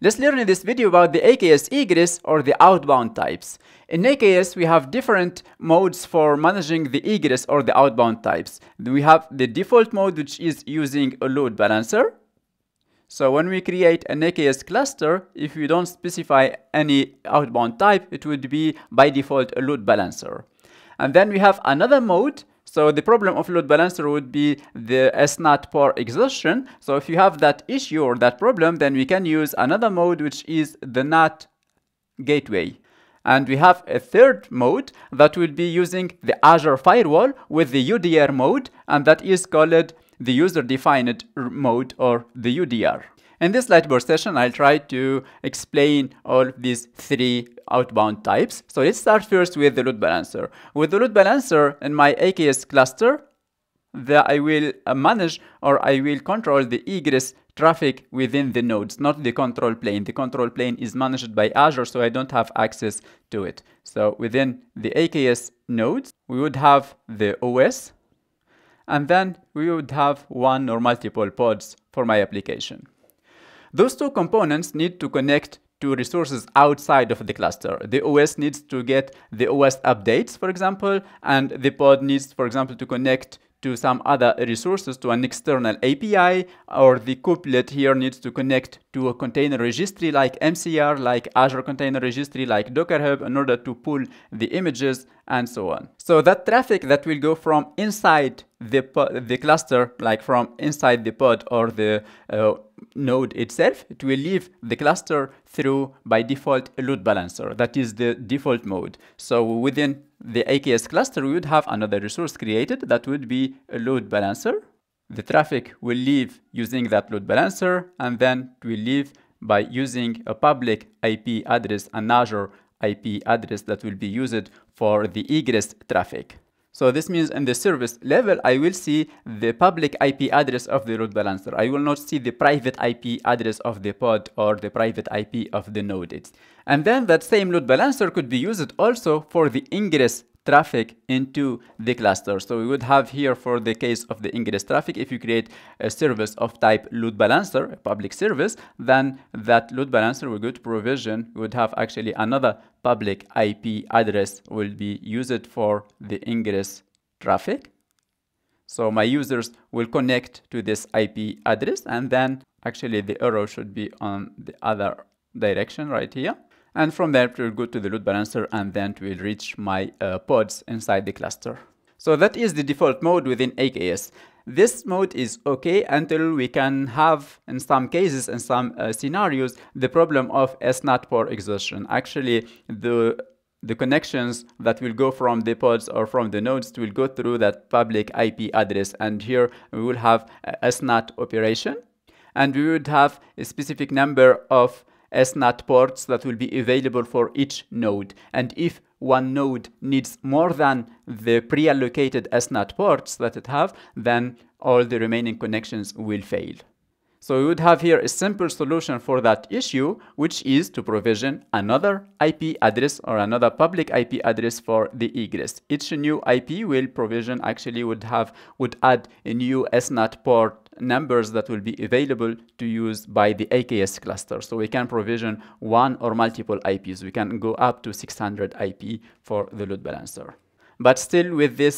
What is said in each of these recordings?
Let's learn in this video about the AKS egress or the outbound types. In AKS, we have different modes for managing the egress or the outbound types. We have the default mode, which is using a load balancer. So when we create an AKS cluster, if we don't specify any outbound type, it would be by default a load balancer. And then we have another mode. So the problem of load balancer would be the SNAT power exhaustion. So if you have that issue or that problem, then we can use another mode, which is the NAT Gateway. And we have a third mode that will be using the Azure firewall with the UDR mode, and that is called the user-defined mode or the UDR. In this Lightboard session, I'll try to explain all these three outbound types. So let's start first with the load balancer. With the load balancer in my AKS cluster, I will manage or I will control the egress traffic within the nodes, not the control plane. The control plane is managed by Azure, so I don't have access to it. So within the AKS nodes, we would have the OS, and then we would have one or multiple pods for my application. Those two components need to connect to resources outside of the cluster. The OS needs to get the OS updates, for example, and the pod needs, for example, to connect to some other resources, to an external API, or the kubelet here needs to connect to a container registry like MCR, like Azure Container Registry, like Docker Hub, in order to pull the images and so on. So that traffic that will go from inside the cluster, like from inside the pod or the node itself, it will leave the cluster through, by default, a load balancer. That is the default mode. So within the AKS cluster, we would have another resource created that would be a load balancer. The traffic will leave using that load balancer, and then it will leave by using a public IP address, an Azure IP address that will be used for the egress traffic. So this means in the service level, I will see the public IP address of the load balancer. I will not see the private IP address of the pod or the private IP of the node. And then that same load balancer could be used also for the ingress traffic into the cluster. So we would have here, for the case of the ingress traffic, if you create a service of type load balancer, a public service, then that load balancer will go to provision, would have actually another public IP address will be used for the ingress traffic. So my users will connect to this IP address, and then actually the arrow should be on the other direction right here. And from there, it will go to the load balancer, and then it will reach my pods inside the cluster. So that is the default mode within AKS. This mode is okay until we can have, in some cases, in some scenarios, the problem of SNAT power exhaustion. Actually, the connections that will go from the pods or from the nodes will go through that public IP address. And here we will have a SNAT operation, and we would have a specific number of SNAT ports that will be available for each node. And if one node needs more than the pre-allocated SNAT ports that it have, then all the remaining connections will fail. So we would have here a simple solution for that issue, which is to provision another IP address or another public IP address for the egress. Each new IP will provision actually would add a new SNAT port numbers that will be available to use by the AKS cluster. So we can provision one or multiple IPs. We can go up to 600 IP for the load balancer. But still, with this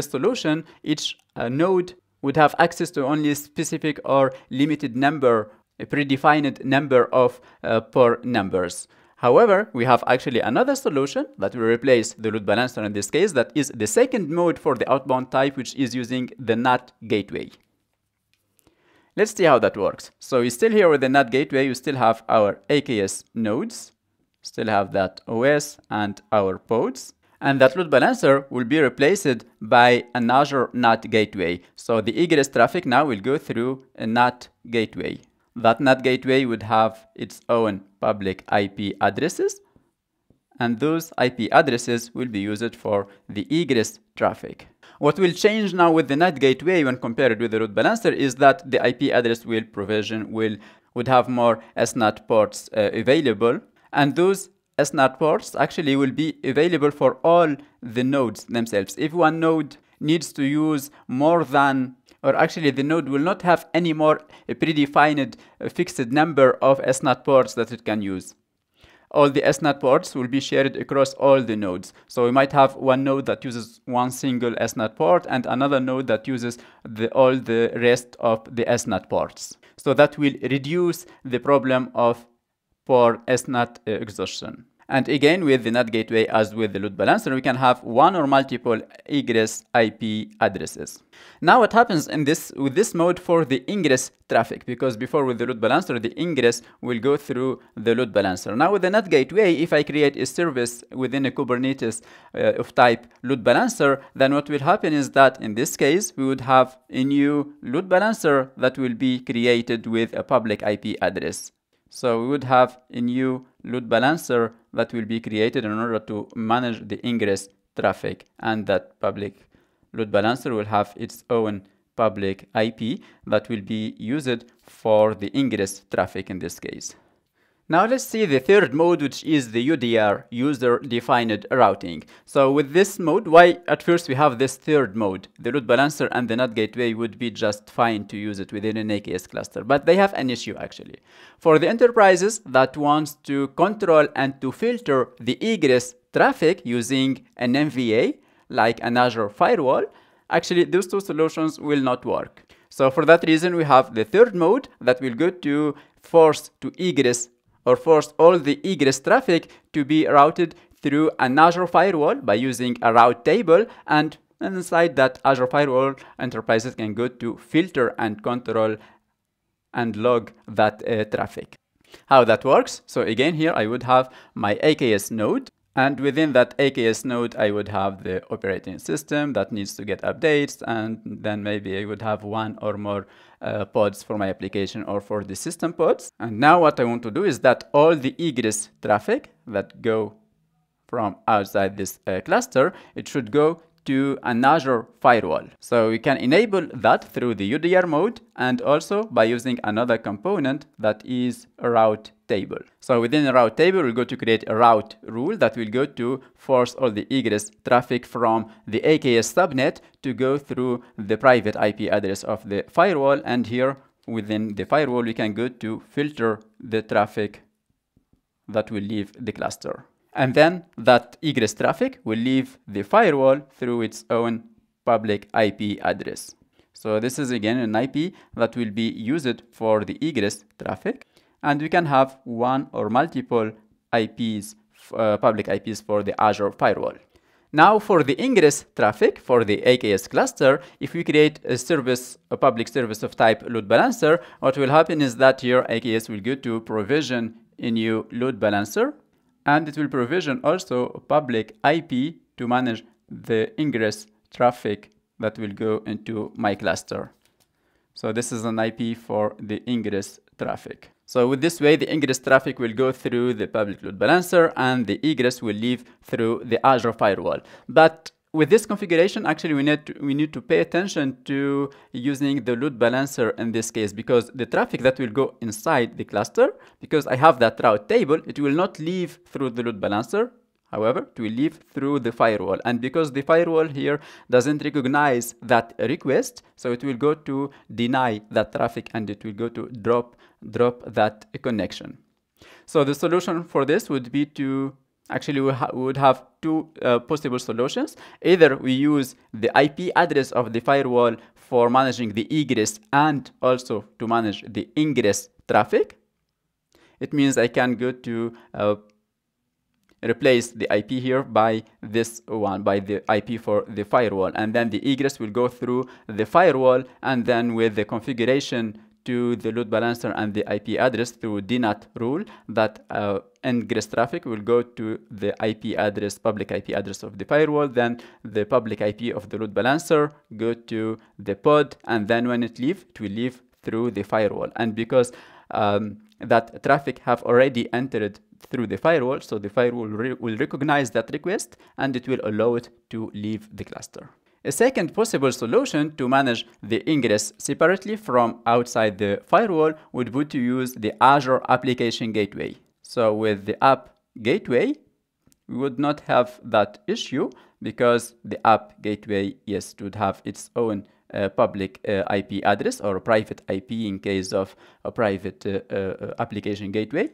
solution, each node would have access to only specific or limited number, a predefined number of port numbers. However, we have actually another solution that will replace the load balancer in this case. That is the second mode for the outbound type, which is using the NAT Gateway. Let's see how that works. So we're still here with the NAT Gateway. We still have our AKS nodes, still have that OS and our pods. And that load balancer will be replaced by an Azure NAT Gateway. So the egress traffic now will go through a NAT Gateway. That NAT Gateway would have its own public IP addresses, and those IP addresses will be used for the egress traffic. What will change now with the NAT Gateway when compared with the load balancer is that the IP address will provision would have more SNAT ports available, and those SNAT ports actually will be available for all the nodes themselves. If one node needs to use more than, or actually the node will not have any more predefined fixed number of SNAT ports that it can use. All the SNAT ports will be shared across all the nodes. So we might have one node that uses one single SNAT port and another node that uses all the rest of the SNAT ports. So that will reduce the problem of poor SNAT exhaustion. And again, with the NAT gateway, as with the load balancer, we can have one or multiple egress IP addresses. Now what happens in this, with this mode for the ingress traffic, because before with the load balancer, the ingress will go through the load balancer. Now with the NAT gateway, if I create a service within a Kubernetes of type load balancer, then what will happen is that in this case, we would have a new load balancer that will be created with a public IP address. So we would have a new load balancer that will be created in order to manage the ingress traffic, and that public load balancer will have its own public IP that will be used for the ingress traffic in this case. Now let's see the third mode, which is the UDR, user-defined routing. So with this mode, why at first we have this third mode? The load balancer and the NAT gateway would be just fine to use it within an AKS cluster, but they have an issue actually. For the enterprises that wants to control and to filter the egress traffic using an MVA, like an Azure firewall, actually those two solutions will not work. So for that reason, we have the third mode that will go to force to egress or force all the egress traffic to be routed through an Azure firewall by using a route table, and inside that Azure firewall, enterprises can go to filter and control and log that traffic. How that works? So again, here I would have my AKS node, and within that AKS node, I would have the operating system that needs to get updates, and then maybe I would have one or more pods for my application or for the system pods. And now what I want to do is that all the egress traffic that go from outside this cluster, it should go to an Azure firewall. So we can enable that through the UDR mode and also by using another component that is a route table. So within a route table, we'll go to create a route rule that will go to force all the egress traffic from the AKS subnet to go through the private IP address of the firewall. And here within the firewall, we can go to filter the traffic that will leave the cluster. And then that egress traffic will leave the firewall through its own public IP address. So this is again an IP that will be used for the egress traffic. And we can have one or multiple IPs, public IPs for the Azure firewall. Now for the ingress traffic for the AKS cluster, if we create a service, a public service of type load balancer, what will happen is that here AKS will go to provision a new load balancer, and it will provision also a public IP to manage the ingress traffic that will go into my cluster. So this is an IP for the ingress traffic. So with this way, the ingress traffic will go through the public load balancer and the egress will leave through the Azure firewall. But with this configuration, actually, we need to pay attention to using the load balancer in this case, because the traffic that will go inside the cluster, because I have that route table, it will not leave through the load balancer. However, it will leave through the firewall. And because the firewall here doesn't recognize that request, so it will go to deny that traffic and it will go to drop that connection. So the solution for this would be to actually, we would have two possible solutions. Either we use the IP address of the firewall for managing the egress and also to manage the ingress traffic. It means I can go to replace the IP here by this one, by the IP for the firewall. And then the egress will go through the firewall, and then with the configuration to the load balancer and the IP address through DNAT rule, that ingress traffic will go to the IP address, public IP address of the firewall, then the public IP of the load balancer go to the pod, and then when it leaves, it will leave through the firewall. And because that traffic have already entered through the firewall, so the firewall will recognize that request and it will allow it to leave the cluster. A second possible solution to manage the ingress separately from outside the firewall would be to use the Azure Application Gateway. So with the App Gateway, we would not have that issue because the App Gateway, yes, would have its own public IP address or private IP in case of a private application gateway.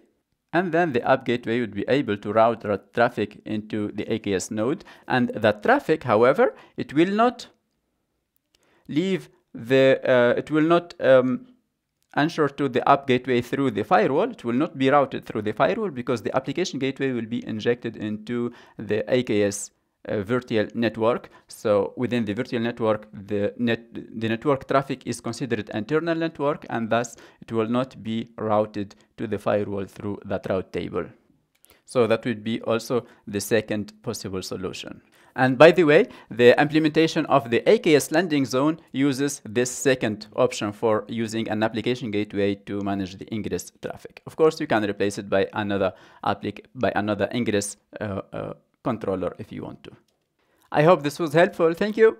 And then the App Gateway would be able to route that traffic into the AKS node. And that traffic, however, it will not leave the, it will not answer to the App Gateway through the firewall. It will not be routed through the firewall because the application gateway will be injected into the AKS virtual network. So within the virtual network, the network traffic is considered an internal network, and thus it will not be routed to the firewall through that route table. So that would be also the second possible solution. And by the way, the implementation of the AKS landing zone uses this second option for using an application gateway to manage the ingress traffic. Of course, you can replace it by another ingress controller if you want to. I hope this was helpful. Thank you.